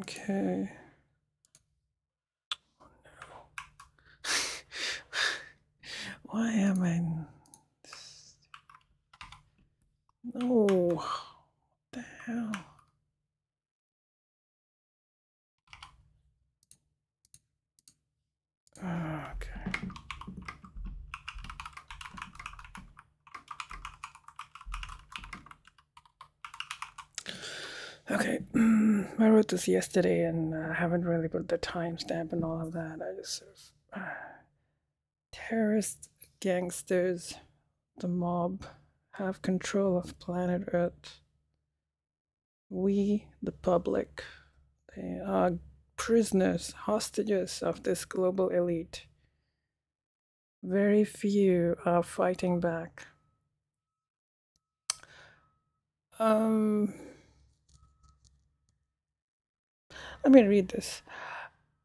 Okay. Oh no. Why am I? No. What the hell? Okay. Okay, I wrote this yesterday and I haven't really put the timestamp and all of that. I just sort of... terrorists, gangsters, the mob have control of planet Earth. We, the public, they are prisoners, hostages of this global elite. Very few are fighting back. Let me read this.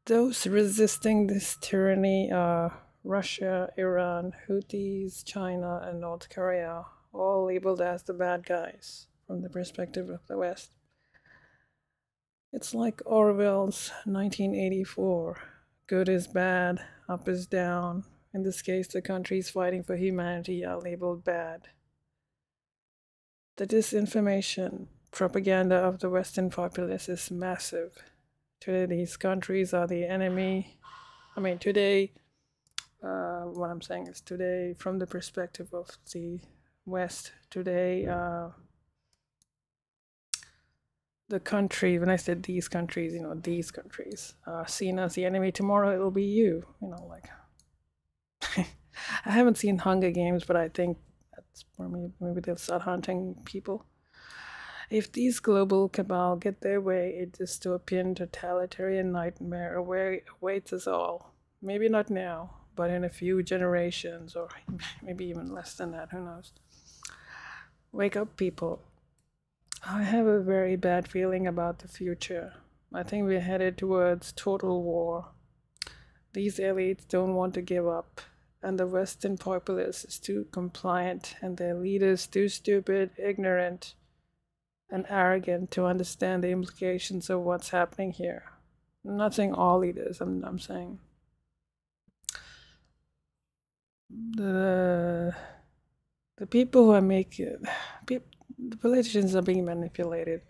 Those resisting this tyranny are Russia, Iran, Houthis, China, and North Korea, all labeled as the bad guys from the perspective of the West. It's like Orwell's 1984. Good is bad, up is down. In this case, the countries fighting for humanity are labeled bad. The disinformation, propaganda of the Western populace is massive. Today, these countries are the enemy. I mean, today, what I'm saying is today, from the perspective of the West, today, the country, when I said these countries, you know, these countries are seen as the enemy. Tomorrow, it'll be you, you know, like, I haven't seen Hunger Games, but I think that's where maybe they'll start hunting people. If these global cabal get their way, a dystopian totalitarian nightmare awaits us all. Maybe not now, but in a few generations, or maybe even less than that, who knows. Wake up, people. I have a very bad feeling about the future. I think we're headed towards total war. These elites don't want to give up, and the Western populace is too compliant, and their leaders too stupid, ignorant, and arrogant to understand the implications of what's happening here. I'm not saying all leaders, I'm saying the people who are making, the politicians are being manipulated.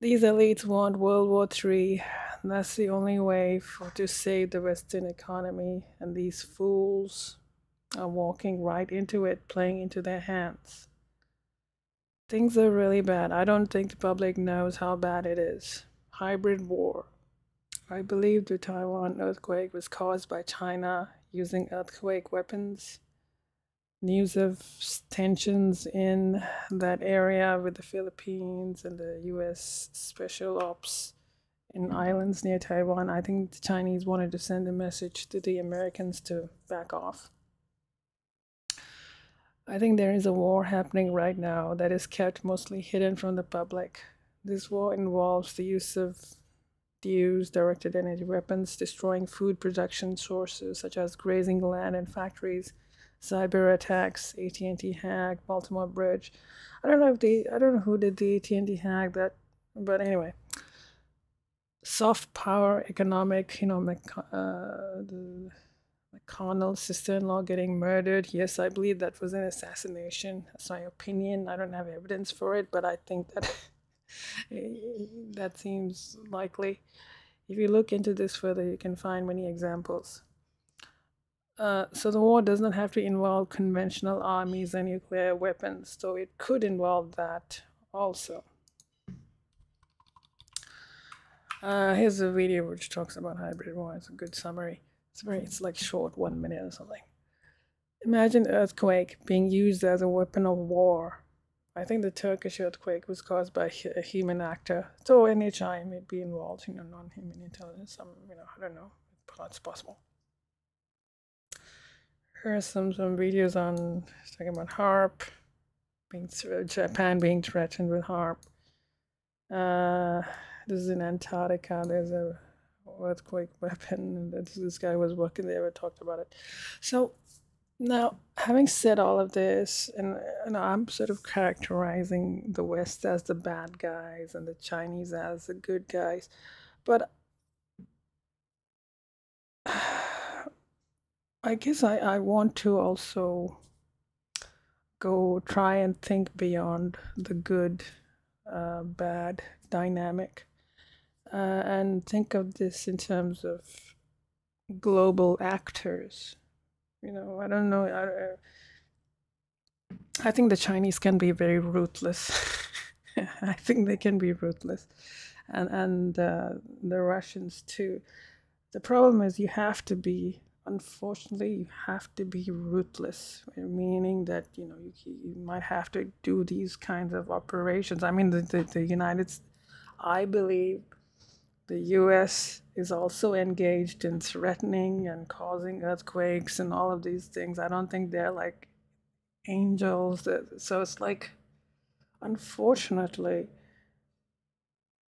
These elites want World War III, and that's the only way to save the Western economy, and these fools are walking right into it, playing into their hands. Things are really bad. I don't think the public knows how bad it is. Hybrid war. I believe the Taiwan earthquake was caused by China using earthquake weapons. News of tensions in that area with the Philippines and the US special ops in islands near Taiwan. I think the Chinese wanted to send a message to the Americans to back off. I think there is a war happening right now that is kept mostly hidden from the public. This war involves the use of directed energy weapons, destroying food production sources such as grazing land and factories, cyber attacks, AT&T hack, Baltimore bridge. I don't know who did the AT&T hack, that, but anyway. Soft power, economic, you know, McConnell's sister-in-law getting murdered. Yes, I believe that was an assassination. That's my opinion. I don't have evidence for it, but I think that that seems likely. If you look into this further, you can find many examples. So the war does not have to involve conventional armies and nuclear weapons, so it could involve that also. Here's a video which talks about hybrid war. It's a good summary. It's like short, 1 minute or something. Imagine earthquake being used as a weapon of war. I think the Turkish earthquake was caused by a human actor. So NHI may be involved, you know, non-human intelligence. You know, I don't know, but it's possible. Here are some videos on talking about HARP, Japan being threatened with HARP. This is in Antarctica. There's a earthquake weapon. This guy was working there, we talked about it. So Now, having said all of this, and I'm sort of characterizing the West as the bad guys and the Chinese as the good guys, but I guess I want to also go try and think beyond the good, bad dynamic, and think of this in terms of global actors. You know, I don't know. I think the Chinese can be very ruthless. I think they can be ruthless, and the Russians too. The problem is you have to be, unfortunately, you have to be ruthless, meaning that, you know, you might have to do these kinds of operations. I mean, the United States, I believe the U.S. is also engaged in threatening and causing earthquakes and all of these things. I don't think they're like angels. So it's like, unfortunately,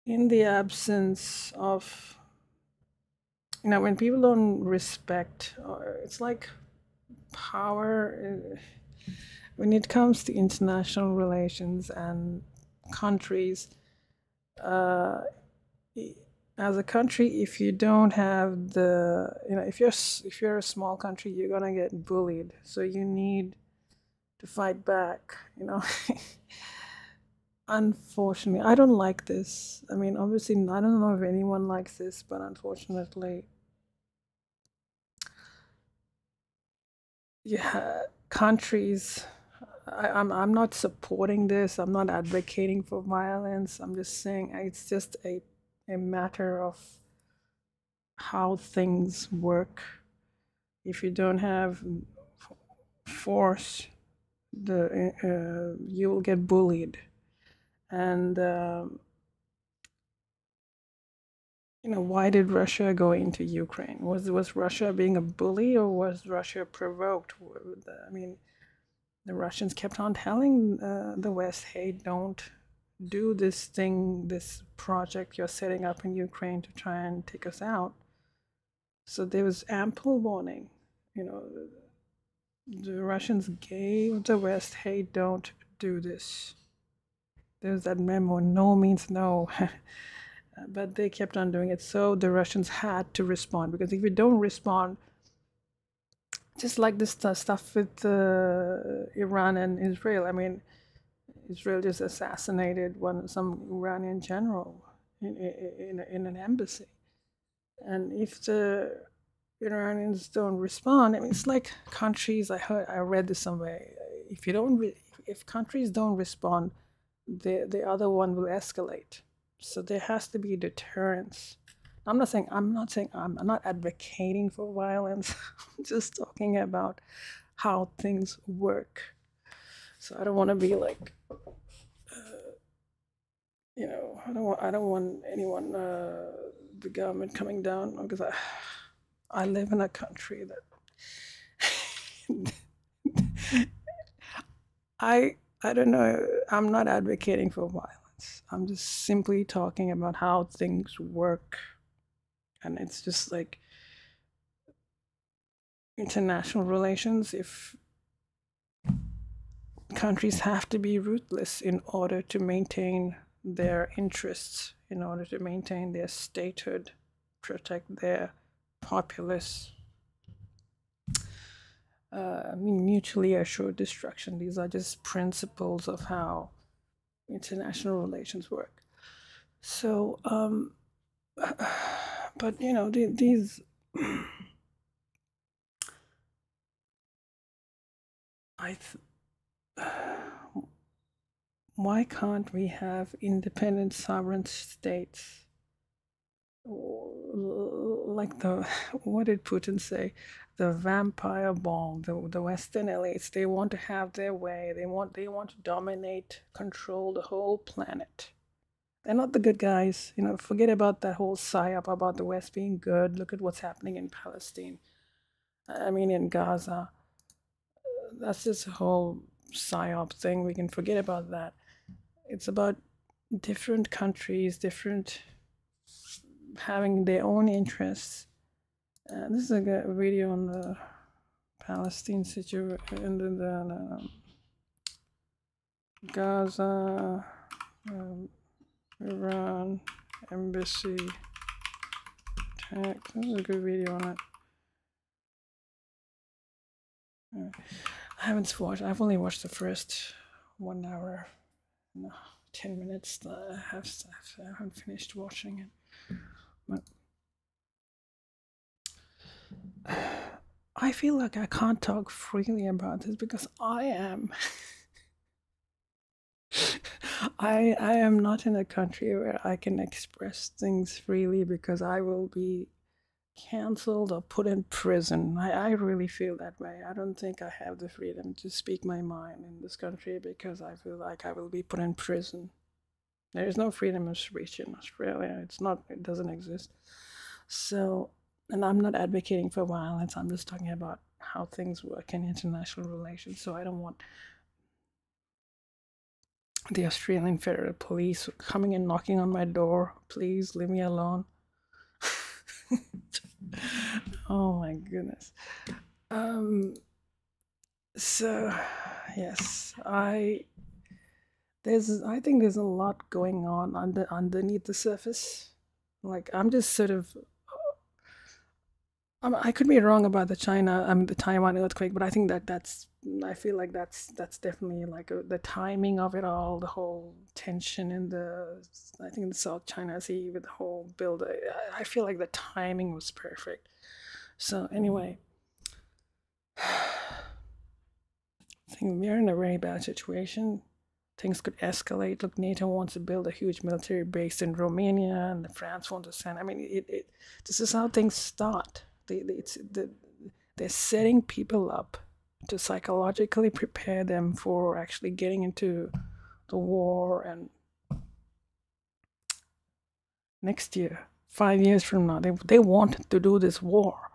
in the absence of, you know, when people don't respect, it's like power, when it comes to international relations and countries, as a country, if you don't have the, you know, if you're a small country, you're gonna get bullied. So you need to fight back, you know. Unfortunately, I don't like this. I mean, obviously, I don't know if anyone likes this, but unfortunately, yeah, countries, I'm not supporting this. I'm not advocating for violence. I'm just saying it's just a matter of how things work. If you don't have force, you will get bullied. And, you know, why did Russia go into Ukraine? Was Russia being a bully, or was Russia provoked? I mean, the Russians kept on telling the West, hey, don't do this thing, this project you're setting up in Ukraine to try and take us out. So there was ample warning. You know, the Russians gave the West, hey, don't do this. There's that memo, no means no. But they kept on doing it. So the Russians had to respond, because if you don't respond, just like this stuff with Iran and Israel. I mean, Israel just assassinated some Iranian general in an embassy. And if the Iranians don't respond, I mean, it's like countries, I read this somewhere. If countries don't respond, the other one will escalate. So there has to be deterrence. I'm not advocating for violence. I'm just talking about how things work. So I don't want to be like, you know, I don't want anyone, the government coming down, because I live in a country that I don't know. I'm not advocating for violence. I'm just simply talking about how things work. And it's just like international relations, if countries have to be ruthless in order to maintain their interests, in order to maintain their statehood, protect their populace. I mean, mutually assured destruction. These are just principles of how international relations work. So, but you know, these why can't we have independent sovereign states? Like what did Putin say? The vampire bomb, the Western elites, they want to have their way. They want to dominate, control the whole planet. They're not the good guys. You know, forget about that whole psyop about the West being good. Look at what's happening in Palestine. I mean, in Gaza. That's this whole psyop thing. We can forget about that. It's about different countries, different having their own interests. This is a video on the Palestine situation, and then Gaza, Iran, embassy attack. This is a good video on it. All right. I haven't watched. I've only watched the first 1 hour, no, 10 minutes. I haven't finished watching it, but I feel like I can't talk freely about this because I am. I am not in a country where I can express things freely because I will be cancelled or put in prison. I really feel that way. I don't think I have the freedom to speak my mind in this country because I feel like I will be put in prison. There is no freedom of speech in Australia. It's not, it doesn't exist. So, and I'm not advocating for violence. I'm just talking about how things work in international relations. So I don't want the Australian Federal Police coming and knocking on my door. Please leave me alone. Oh my goodness. So yes, I think there's a lot going on underneath the surface. Like I'm just sort of, I could be wrong about the the Taiwan earthquake, but I think that's, I feel like that's definitely like the timing of it all, the whole tension in the, I think in the South China Sea with the whole build. I feel like the timing was perfect. So anyway, I think we're in a very bad situation. Things could escalate. Look, NATO wants to build a huge military base in Romania, and France wants to send. I mean, this is how things start. They're setting people up to psychologically prepare them for actually getting into the war. And next year, 5 years from now, they want to do this war,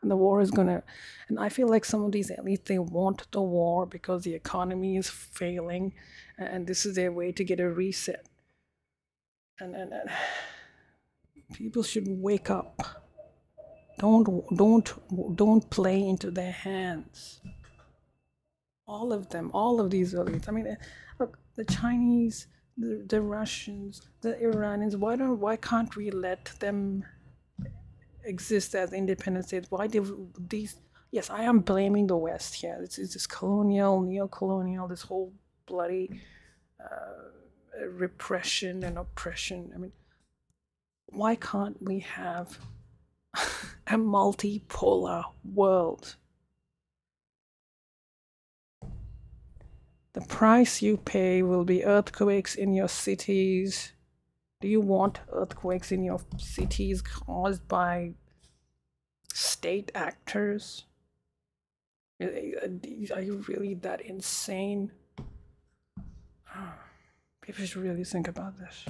and the war is gonna, and I feel like some of these, at least they want the war because the economy is failing and this is their way to get a reset. And people should wake up. Don't play into their hands. All of them, all of these elites. I mean, look, the Chinese, the Russians, the Iranians. Why can't we let them exist as independent states? Why do these? Yes, I am blaming the West here. It's this colonial, neo-colonial, this whole bloody repression and oppression. I mean, why can't we have a multipolar world? The price you pay will be earthquakes in your cities. Do you want earthquakes in your cities caused by state actors? Are you really that insane? People should really think about this.